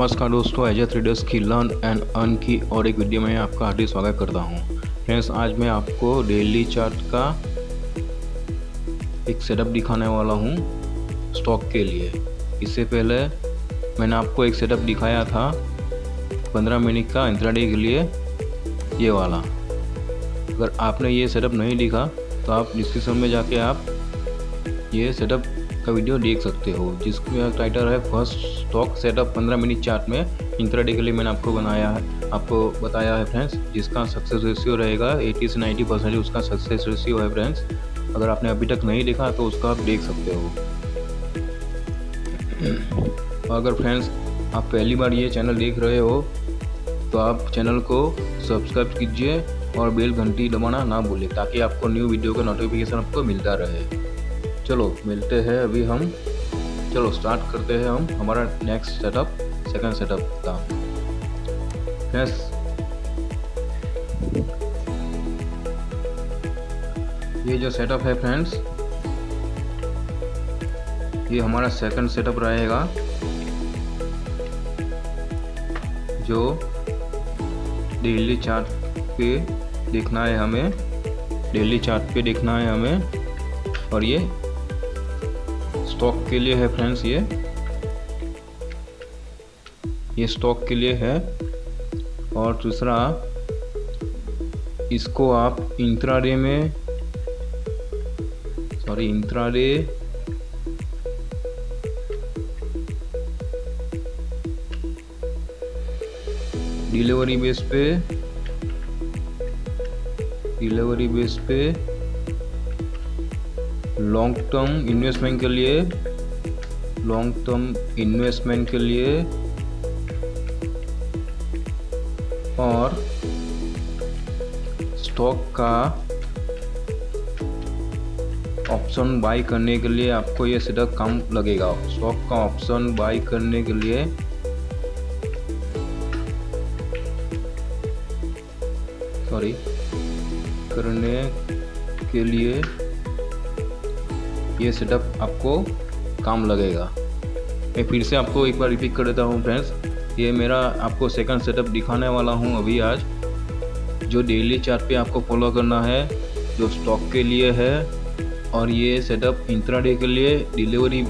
नमस्कार दोस्तों, SJ traders की लर्न एंड अर्न की और एक वीडियो में आपका हार्दिक स्वागत करता हूं। फ्रेंड्स, आज मैं आपको डेली चार्ट का एक सेटअप दिखाने वाला हूं स्टॉक के लिए। इससे पहले मैंने आपको एक सेटअप दिखाया था 15 मिनट का इंट्राडे के लिए, ये वाला। अगर आपने ये सेटअप नहीं देखा तो आप डिस्क्रिप्शन में जाके आप ये सेटअप का वीडियो देख सकते हो, जिसका टाइटल है first stock setup 15 minute chart में इंट्राडे के लिए मैंने आपको बनाया है, आपको बताया है फ्रेंड्स। जिसका सक्सेस रेशियो रहेगा 80 से 90% उसका सक्सेस रेशियो है फ्रेंड्स। अगर आपने अभी तक नहीं देखा तो उसका आप देख सकते हो। अगर फ्रेंड्स आप पहली बार ये चैनल देख रहे हो तो आप चैनल को सब्सक्राइब कीजिए और बेल घंटी दबाना ना भूलें, ताकि आपको न्यू वीडियो का नोटिफिकेशन आपको मिलता रहे। चलो मिलते हैं अभी हम, चलो स्टार्ट करते हैं हम हमारा नेक्स्ट सेटअप, सेकंड सेटअप का। फ्रेंड्स, ये जो सेटअप है फ्रेंड्स, ये हमारा सेकंड सेटअप रहेगा जो डेली चार्ट पे देखना है हमें, डेली चार्ट पे देखना है हमें, और ये स्टॉक के लिए है फ्रेंड्स। ये स्टॉक के लिए है। और दूसरा, इसको आप इंट्राडे में, सॉरी इंट्राडे डिलीवरी बेस पे लॉन्ग टर्म इन्वेस्टमेंट के लिए, और स्टॉक का ऑप्शन बाय करने के लिए आपको ये सेटअप काम लगेगा। स्टॉक का ऑप्शन बाय करने के लिए ये सेटअप आपको काम लगेगा। मैं फिर से आपको एक बार रिपीट कर देता हूँ फ्रेंड्स, ये मेरा आपको सेकंड सेटअप दिखाने वाला हूँ अभी आज, जो डेली चार्ट पे आपको फॉलो करना है, जो स्टॉक के लिए है। और ये सेटअप इंट्राडे के लिए, डिलीवरी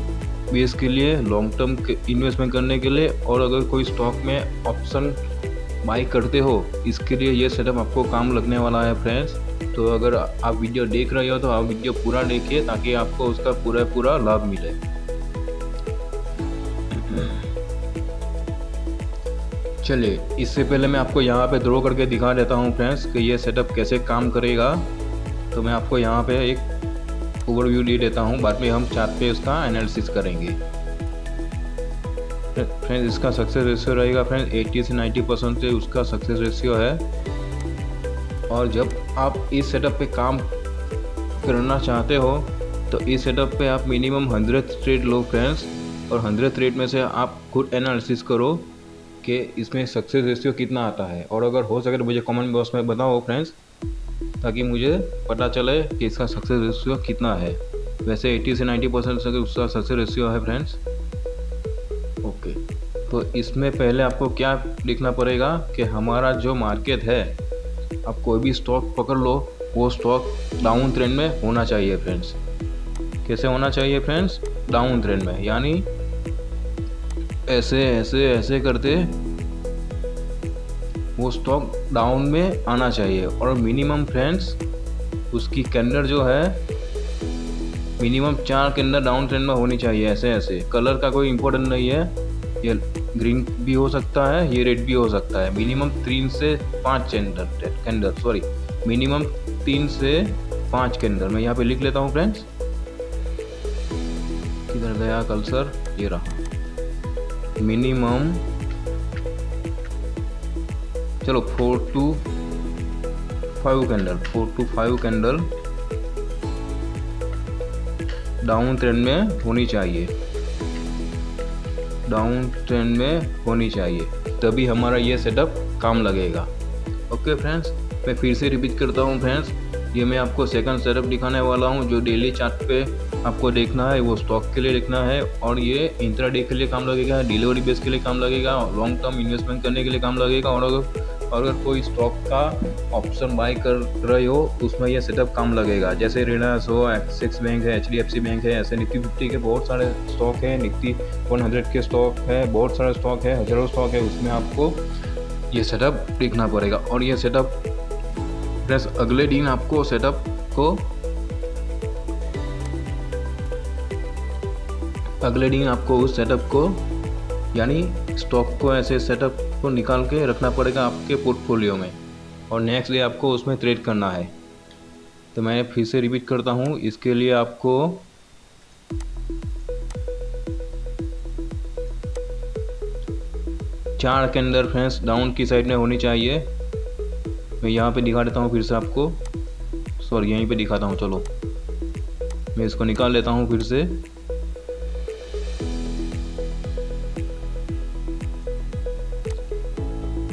बेस के लिए, लॉन्ग टर्म इन्वेस्टमेंट करने के लिए, और अगर कोई स्टॉक में ऑप्शन बाई करते हो इसके लिए ये सेटअप आपको काम लगने वाला है फ्रेंड्स। तो अगर आप वीडियो देख रहे हो तो आप वीडियो पूरा देखिए, ताकि आपको उसका पूरा लाभ मिले। चलिए, इससे पहले मैं आपको यहाँ पे ड्रॉ करके दिखा देता हूँ फ्रेंड्स कि ये सेटअप कैसे काम करेगा। तो मैं आपको यहाँ पे एक ओवरव्यू दे देता हूँ, बाद में हम चार्ट पे उसका एनालिसिस करेंगे फ्रेंड्स। इसका सक्सेस रेशियो रहेगा फ्रेंड्स 80 से 90% उसका सक्सेस रेशियो है। और जब आप इस सेटअप पे काम करना चाहते हो तो इस सेटअप पे आप मिनिमम 100 ट्रेड लो फ्रेंड्स, और 100 ट्रेड में से आप खुद एनालिसिस करो कि इसमें सक्सेस रेशियो कितना आता है। और अगर हो सके तो मुझे कमेंट बॉक्स में बताओ फ्रेंड्स, ताकि मुझे पता चले कि इसका सक्सेस रेशियो कितना है। वैसे 80 से 90% उसका सक्सेस रेशियो है फ्रेंड्स। ओके, तो इसमें पहले आपको क्या देखना पड़ेगा कि हमारा जो मार्केट है, आप कोई भी स्टॉक पकड़ लो, वो स्टॉक डाउन ट्रेंड में होना चाहिए फ्रेंड्स। कैसे होना चाहिए फ्रेंड्स? डाउन ट्रेंड में, यानी ऐसे ऐसे ऐसे करते वो स्टॉक डाउन में आना चाहिए। और मिनिमम फ्रेंड्स उसकी कैंडल जो है, मिनिमम 4 कैंडल डाउन ट्रेंड में होनी चाहिए। ऐसे ऐसे कलर का कोई इम्पोर्टेंट नहीं है, ये ग्रीन भी हो सकता है, ये रेड भी हो सकता है। मिनिमम 3 से 5 कैंडल, सॉरी मिनिमम 3 से 5 कैंडल। मैं यहाँ पे लिख लेता हूँ फ्रेंड्स, किधर गया कल सर, ये रहा मिनिमम, चलो 4 to 5 candle, 4 to 5 candle down trend में होनी चाहिए, डाउन ट्रेंड में होनी चाहिए, तभी हमारा ये सेटअप काम लगेगा। ओके फ्रेंड्स, मैं फिर से रिपीट करता हूँ फ्रेंड्स, ये मैं आपको सेकंड सेटअप दिखाने वाला हूँ जो डेली चार्ट पे आपको देखना है वो स्टॉक के लिए देखना है और ये इंट्राडे के लिए काम लगेगा, डिलीवरी बेस के लिए काम लगेगा, लॉन्ग टर्म इन्वेस्टमेंट करने के लिए काम लगेगा। और अगर कोई स्टॉक का ऑप्शन बाय कर रहे हो उसमें यह सेटअप काम लगेगा, जैसे रिलायंस हो, एक्सिस बैंक है, एचडीएफसी बैंक है, ऐसे निफ्टी 50 के बहुत सारे स्टॉक है, निफ्टी 100 के स्टॉक है, बहुत सारे स्टॉक है, हज़ारों स्टॉक है, उसमें आपको ये सेटअप देखना पड़ेगा। और ये सेटअप प्लस अगले दिन आपको सेटअप को उस सेटअप को यानी स्टॉक को ऐसे सेटअप को निकाल के रखना पड़ेगा आपके पोर्टफोलियो में और नेक्स्ट डे आपको उसमें ट्रेड करना है। तो मैं फिर से रिपीट करता हूँ, इसके लिए आपको चार के अंदर फ्रेंड्स डाउन की साइड में होनी चाहिए। मैं यहाँ पे दिखा देता हूँ फिर से आपको, सॉरी यहीं पे दिखाता हूँ, चलो मैं इसको निकाल लेता हूँ फिर से।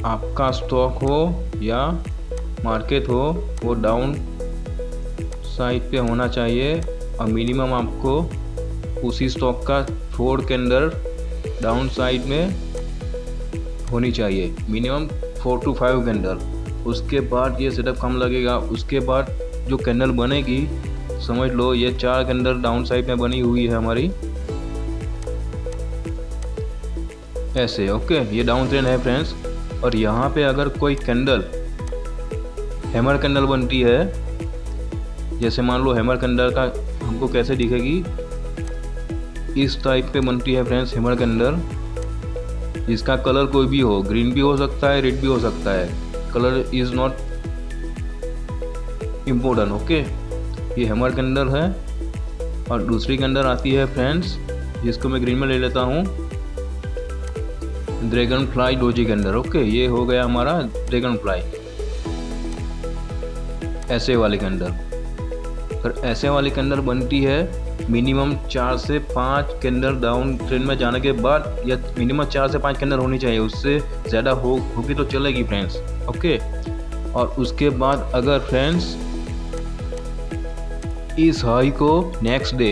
आपका स्टॉक हो या मार्केट हो वो डाउन साइड पे होना चाहिए और मिनिमम आपको उसी स्टॉक का 4 के अंदर डाउन साइड में होनी चाहिए, मिनिमम 4 to 5 के अंदर। उसके बाद ये सेटअप काम लगेगा। उसके बाद जो कैंडल बनेगी समझ लो ये 4 के अंदर डाउन साइड में बनी हुई है हमारी, ऐसे ओके, ये डाउन ट्रेंड है फ्रेंड्स। और यहाँ पे अगर कोई कैंडल हैमर कैंडल बनती है, जैसे मान लो हैमर कैंडल का हमको कैसे दिखेगी, इस टाइप पे बनती है फ्रेंड्स हैमर कैंडल, जिसका कलर कोई भी हो, ग्रीन भी हो सकता है, रेड भी हो सकता है, colour is not important okay. ये हैमर कैंडल है। और दूसरी कैंडल आती है फ्रेंड्स जिसको मैं ग्रीन में ले लेता हूँ, ड्रैगन फ्लाई डोजी के अंदर ओके। ये हो गया हमारा ड्रैगन फ्लाई ऐसे वाले के अंदर। और ऐसे वाले के अंदर बनती है मिनिमम 4 से 5 के अंदर डाउन ट्रेंड में जाने के बाद, या मिनिमम 4 से 5 के अंदर होनी चाहिए, उससे ज़्यादा होगी तो चलेगी फ्रेंड्स ओके। और उसके बाद अगर फ्रेंड्स इस हाई को नेक्स्ट डे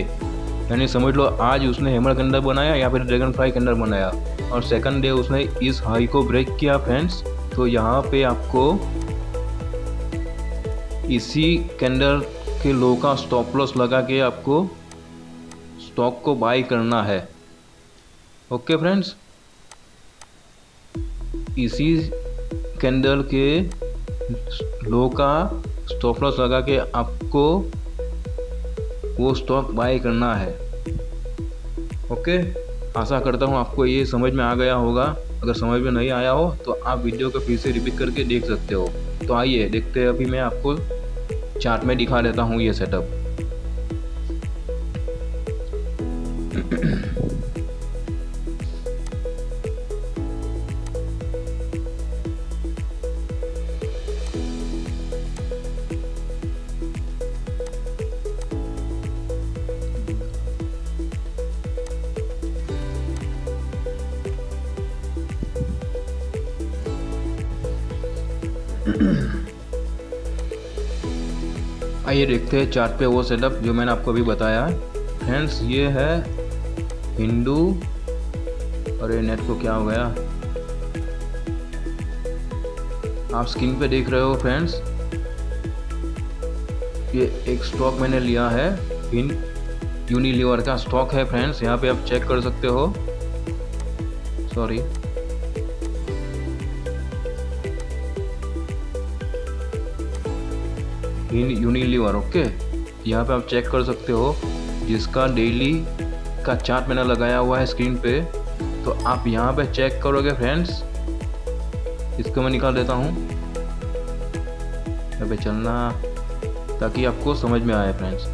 यानी समझ लो आज उसने हैमर के अंदर बनाया या फिर ड्रैगन फ्लाई के अंदर बनाया और सेकंड डे उसने इस हाई को ब्रेक किया फ्रेंड्स, तो यहाँ पे आपको इसी कैंडल के लो का स्टॉप लॉस लगा के आपको स्टॉक को बाय करना है ओके फ्रेंड्स। इसी कैंडल के लो का स्टॉप लॉस लगा के आपको वो स्टॉक बाय करना है ओके। आशा करता हूँ आपको ये समझ में आ गया होगा, अगर समझ में नहीं आया हो तो आप वीडियो को फिर से रिपीट करके देख सकते हो। तो आइए देखते हैं, अभी मैं आपको चार्ट में दिखा देता हूँ ये सेटअप। आइए देखते हैं चार्ट पे वो सेटअप जो मैंने आपको अभी बताया है फ्रेंड्स। ये है हिंदू, अरे नेट को क्या हो गया, आप स्क्रीन पे देख रहे हो फ्रेंड्स। ये एक स्टॉक मैंने लिया है, यूनिलीवर का स्टॉक है फ्रेंड्स, यहाँ पे आप चेक कर सकते हो। सॉरी यूनिलीवर ओके, यहाँ पे आप चेक कर सकते हो, जिसका डेली का चार्ट मैंने लगाया हुआ है स्क्रीन पे। तो आप यहाँ पे चेक करोगे फ्रेंड्स, इसको मैं निकाल देता हूँ, यहाँ पे चलना ताकि आपको समझ में आए फ्रेंड्स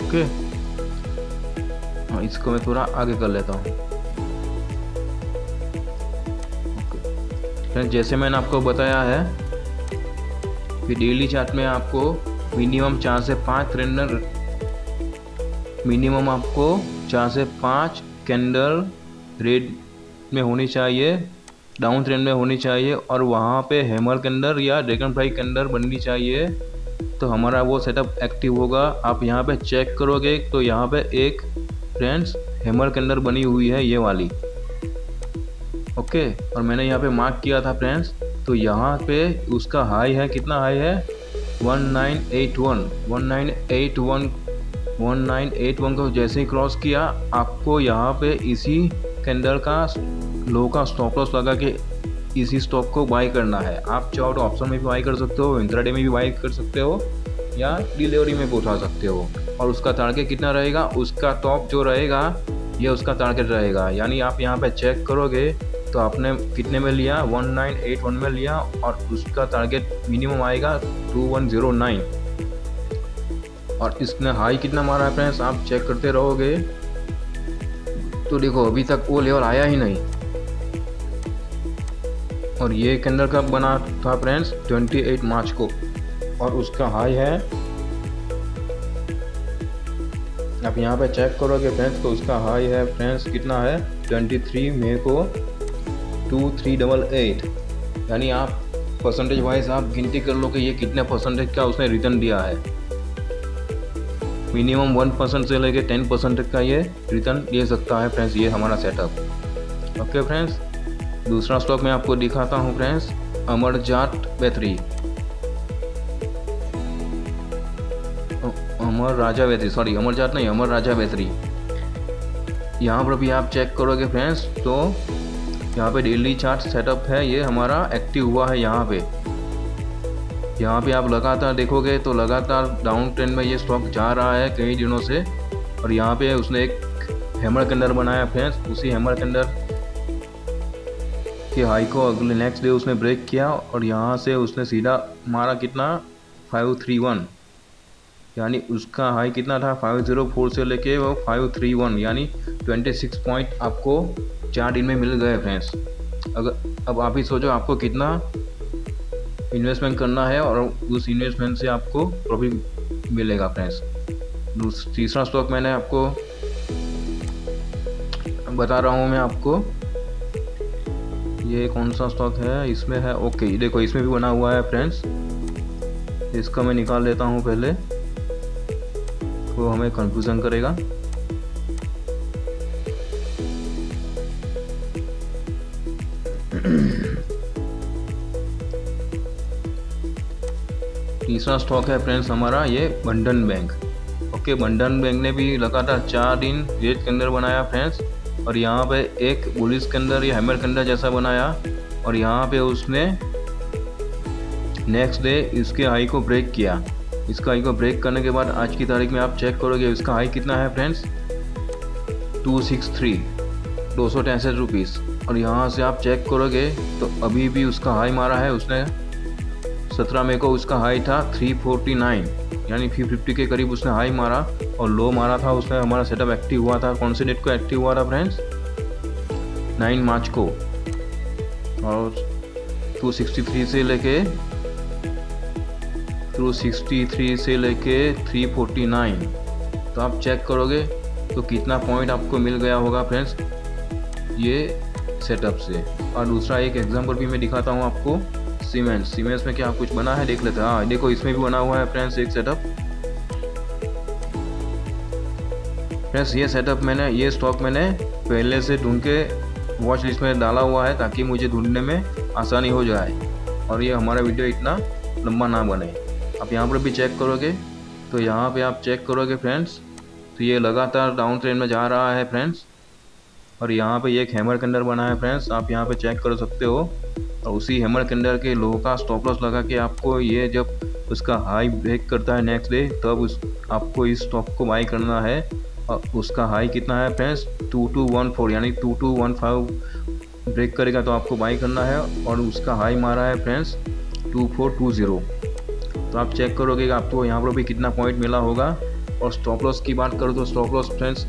ओके। इसको मैं थोड़ा आगे कर लेता हूँ फ्रेंड्स। जैसे मैंने आपको बताया है कि डेली चार्ट में आपको मिनिमम 4 से 5 कैंडल, मिनिमम आपको 4 से 5 कैंडल रेड में होनी चाहिए, डाउन ट्रेंड में होनी चाहिए और वहाँ पे हैमर कैंडल या ड्रैगन फ्लाई कैंडल बननी चाहिए तो हमारा वो सेटअप एक्टिव होगा। आप यहाँ पे चेक करोगे तो यहाँ पे एक फ्रेंड्स हैमर के अंदर बनी हुई है ये वाली, ओके। और मैंने यहाँ पे मार्क किया था फ्रेंड्स, तो यहाँ पे उसका हाई है, कितना हाई है 1981 को जैसे ही क्रॉस किया आपको यहाँ पे इसी के अंदर का लो का स्टॉप लॉस लगा के इसी स्टॉक को बाई करना है। आप चाहो तो ऑप्शन में भी बाई कर सकते हो, इंट्राडे में भी बाई कर सकते हो या डिलीवरी में पहुँचा सकते हो। और उसका टारगेट कितना रहेगा, उसका टॉप जो रहेगा ये उसका टारगेट रहेगा। यानी आप यहाँ पे चेक करोगे तो आपने कितने में लिया 1981 में लिया और उसका टारगेट मिनिमम आएगा 2109। और इसने हाई कितना मारा है फ्रेंड्स, आप चेक करते रहोगे तो देखो अभी तक वो लेवल आया ही नहीं। और ये कैंडल कब बना था फ्रेंड्स 28 मार्च को और उसका हाई है, आप यहाँ पे चेक करोगे फ्रेंड्स तो उसका हाई है फ्रेंड्स कितना है 23 मई को 2388। यानी आप परसेंटेज वाइज आप गिनती कर लो कि ये कितने परसेंटेज का उसने रिटर्न दिया है। मिनिमम 1% से लेके 10% तक का ये रिटर्न ले सकता है फ्रेंड्स, ये हमारा सेटअप, ओके फ्रेंड्स। दूसरा स्टॉक मैं आपको दिखाता हूँ friends, Amar Jat battery, Amar Raja battery, sorry Amar Jat नहीं, अमर राजा बैटरी। यहाँ पर भी आप चेक करोगे फ्रेंड्स तो यहाँ पे डेली चार्ट सेटअप है, ये हमारा एक्टिव हुआ है। यहाँ पे आप लगातार देखोगे तो लगातार डाउन ट्रेंड में ये स्टॉक जा रहा है कई दिनों से। और यहाँ पे उसने एक हैमर के अंदर बनाया फ्रेंड्स, उसी हैमर के अंदर कि हाई को अगले नेक्स्ट डे उसने ब्रेक किया और यहाँ से उसने सीधा मारा कितना 531। यानी उसका हाई कितना था 504 से लेके वो 531, यानी 26 पॉइंट आपको 4 दिन में मिल गए फ्रेंड्स। अगर अब आप ही सोचो आपको कितना इन्वेस्टमेंट करना है और उस इन्वेस्टमेंट से आपको प्रॉफिट मिलेगा फ्रेंड्स। तीसरा स्टॉक मैंने आपको बता रहा हूँ मैं आपको, ये कौन सा स्टॉक है इसमें है, ओके देखो इसमें भी बना हुआ है फ्रेंड्स। इसका मैं निकाल लेता हूँ पहले, वो हमें कंफ्यूजन करेगा। तीसरा स्टॉक है फ्रेंड्स हमारा ये बंधन बैंक, ओके। बंधन बैंक ने भी लगातार 4 दिन रेट के अंदर बनाया फ्रेंड्स और यहाँ पे एक बुलिश के अंदर या हैमर के अंदर जैसा बनाया और यहाँ पे उसने नेक्स्ट डे इसके हाई को ब्रेक किया। इसका हाई को ब्रेक करने के बाद आज की तारीख में आप चेक करोगे इसका हाई कितना है फ्रेंड्स 263 रुपीज़। और यहाँ से आप चेक करोगे तो अभी भी उसका हाई मारा है उसने 17 मई को, उसका हाई था 349, यानी 350 के करीब उसने हाई मारा और लो मारा था उसने। हमारा सेटअप एक्टिव हुआ था, कौन से डेट को एक्टिव हुआ था फ्रेंड्स 9 मार्च को और 263 से लेके 349। तो आप चेक करोगे तो कितना पॉइंट आपको मिल गया होगा फ्रेंड्स ये सेटअप से। और दूसरा एक एग्जाम्पल भी मैं दिखाता हूँ आपको, सीमेंस। सीमेंस में क्या कुछ बना है देख लेते हैं। हाँ देखो इसमें भी बना हुआ है फ्रेंड्स एक सेटअप फ्रेंड्स। ये सेटअप मैंने, ये स्टॉक मैंने पहले से ढूंढ के वॉच लिस्ट में डाला हुआ है ताकि मुझे ढूंढने में आसानी हो जाए और ये हमारा वीडियो इतना लंबा ना बने। आप यहाँ पर भी चेक करोगे तो यहाँ पे आप चेक करोगे फ्रेंड्स तो ये लगातार डाउन ट्रेंड में जा रहा है फ्रेंड्स। और यहाँ पे एक हैमर के अंदर बना है फ्रेंड्स, आप यहाँ पे चेक कर सकते हो। और उसी हैमर के अंदर के लो का स्टॉप लॉस लगा के आपको ये जब उसका हाई ब्रेक करता है नेक्स्ट डे तब उस आपको इस स्टॉक को बाई करना है। और उसका हाई कितना है फ्रेंड्स 2214, यानी 2215 ब्रेक करेगा तो आपको बाई करना है। और उसका हाई मारा है फ्रेंड्स 2420। तो आप चेक करोगे आपको यहाँ पर भी कितना पॉइंट मिला होगा। और स्टॉप लॉस की बात करो तो स्टॉप लॉस फ्रेंड्स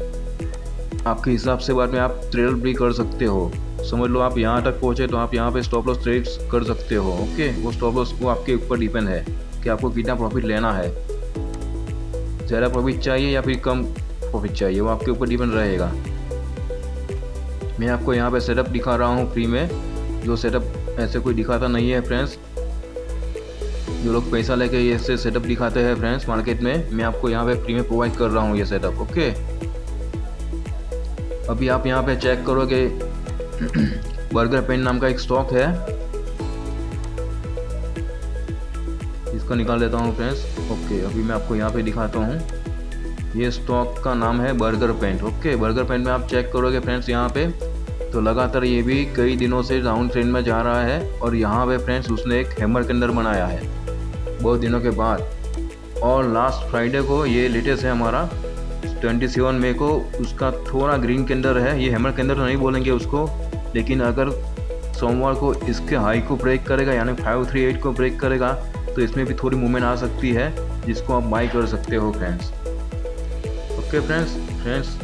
आपके हिसाब से बाद में आप ट्रेड भी कर सकते हो, समझ लो आप यहाँ तक पहुँचे तो आप यहाँ पे स्टॉप लॉस ट्रेड कर सकते हो, ओके। वो स्टॉप लॉस को आपके ऊपर डिपेंड है कि आपको कितना प्रॉफिट लेना है, ज़्यादा प्रॉफिट चाहिए या फिर कम प्रॉफिट चाहिए, वो आपके ऊपर डिपेंड रहेगा। मैं आपको यहाँ पे सेटअप दिखा रहा हूँ फ्री में, जो सेटअप ऐसे कोई दिखाता नहीं है फ्रेंड्स। जो लोग पैसा लेके ये सेटअप दिखाते हैं फ्रेंड्स मार्केट में, मैं आपको यहाँ पे फ्री में प्रोवाइड कर रहा हूँ ये सेटअप। ओके, अभी आप यहाँ पे चेक करोगे बर्गर पेंट नाम का एक स्टॉक है, इसका निकाल देता हूँ फ्रेंड्स। ओके, अभी मैं आपको यहाँ पे दिखाता हूँ, ये स्टॉक का नाम है Berger paint. Okay, Berger paint में आप चेक करोगे फ्रेंड्स यहाँ पे तो लगातार ये भी कई दिनों से डाउन ट्रेंड में जा रहा है और यहाँ पे फ्रेंड्स उसने एक हैमर के अंदर बनाया है बहुत दिनों के बाद। और लास्ट फ्राइडे को ये लेटेस्ट है हमारा 27 मई को, उसका थोड़ा ग्रीन के अंदर है, ये हैमर के अंदर नहीं बोलेंगे उसको, लेकिन अगर सोमवार को इसके हाई को ब्रेक करेगा यानी 538 को ब्रेक करेगा तो इसमें भी थोड़ी मूवमेंट आ सकती है जिसको आप बाई कर सकते हो फ्रेंड्स। ओके फ्रेंड्स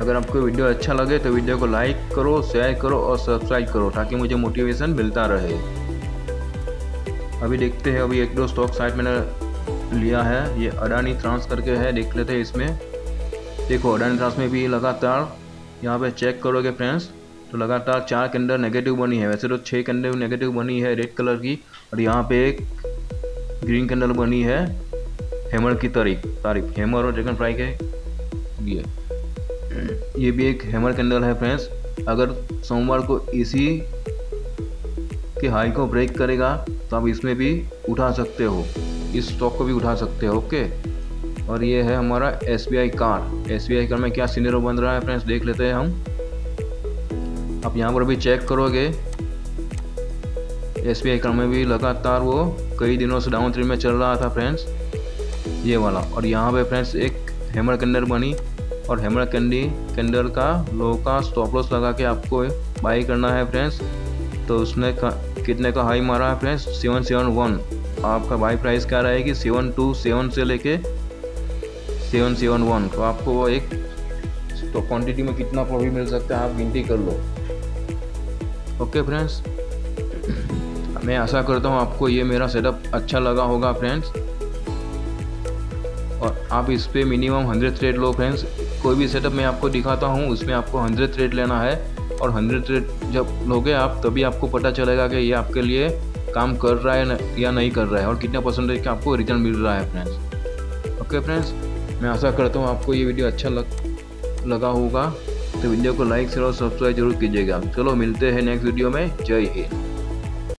अगर आपको वीडियो अच्छा लगे तो वीडियो को लाइक करो, शेयर करो और सब्सक्राइब करो ताकि मुझे मोटिवेशन मिलता रहे। अभी देखते हैं, अभी एक दो स्टॉक साइड मैंने लिया है, ये अडानी ट्रांस करके है, देख लेते हैं इसमें। देखो अडानी ट्रांस में भी लगातार यहाँ पे चेक करोगे फ्रेंड्स तो लगातार 4 के अंदर नेगेटिव बनी है, वैसे तो 6 के अंदर नेगेटिव बनी है रेड कलर की, और यहाँ पे एक ग्रीन के अंदर बनी है हेमर की तारीफ, हेमर और ड्रैगन फ्राई के लिए, ये भी एक हैमर कैंडल है फ्रेंड्स। अगर सोमवार को इसी के हाई को ब्रेक करेगा तो आप इसमें भी उठा सकते हो, इस स्टॉक को भी उठा सकते हो। ओके, और ये है हमारा SBI कार्ड। SBI कार्ड में क्या सिनेरियो बन रहा है फ्रेंड्स देख लेते हैं हम। आप यहाँ पर भी चेक करोगे SBI कार्ड में भी लगातार वो कई दिनों से डाउन ट्रेंड में चल रहा था फ्रेंड्स, ये वाला, और यहाँ पर फ्रेंड्स एक हैमर कैंडल बनी और हेमर कैंडी कैंडल का लो का स्टॉप लॉस लगा के आपको बाई करना है फ्रेंड्स। तो उसने कितने का हाई मारा है फ्रेंड्स 771, आपका बाई प्राइस क्या रहेगी 727 से लेके 771, तो आपको एक तो क्वांटिटी में कितना प्रॉफिट मिल सकता है आप गिनती कर लो। ओके फ्रेंड्स, मैं आशा करता हूँ आपको ये मेरा सेटअप अच्छा लगा होगा फ्रेंड्स, और आप इस पर मिनिमम 100 ट्रेड लो फ्रेंड्स। कोई भी सेटअप मैं आपको दिखाता हूँ उसमें आपको 100 ट्रेड लेना है, और 100 ट्रेड जब लोगे आप तभी आपको पता चलेगा कि ये आपके लिए काम कर रहा है या नहीं कर रहा है और कितना परसेंटेज का आपको रिटर्न मिल रहा है फ्रेंड्स। ओके फ्रेंड्स, मैं आशा करता हूँ आपको ये वीडियो अच्छा लगा होगा, तो वीडियो को लाइक शेयर और सब्सक्राइब जरूर कीजिएगा। चलो मिलते हैं नेक्स्ट वीडियो में, जय हिंद।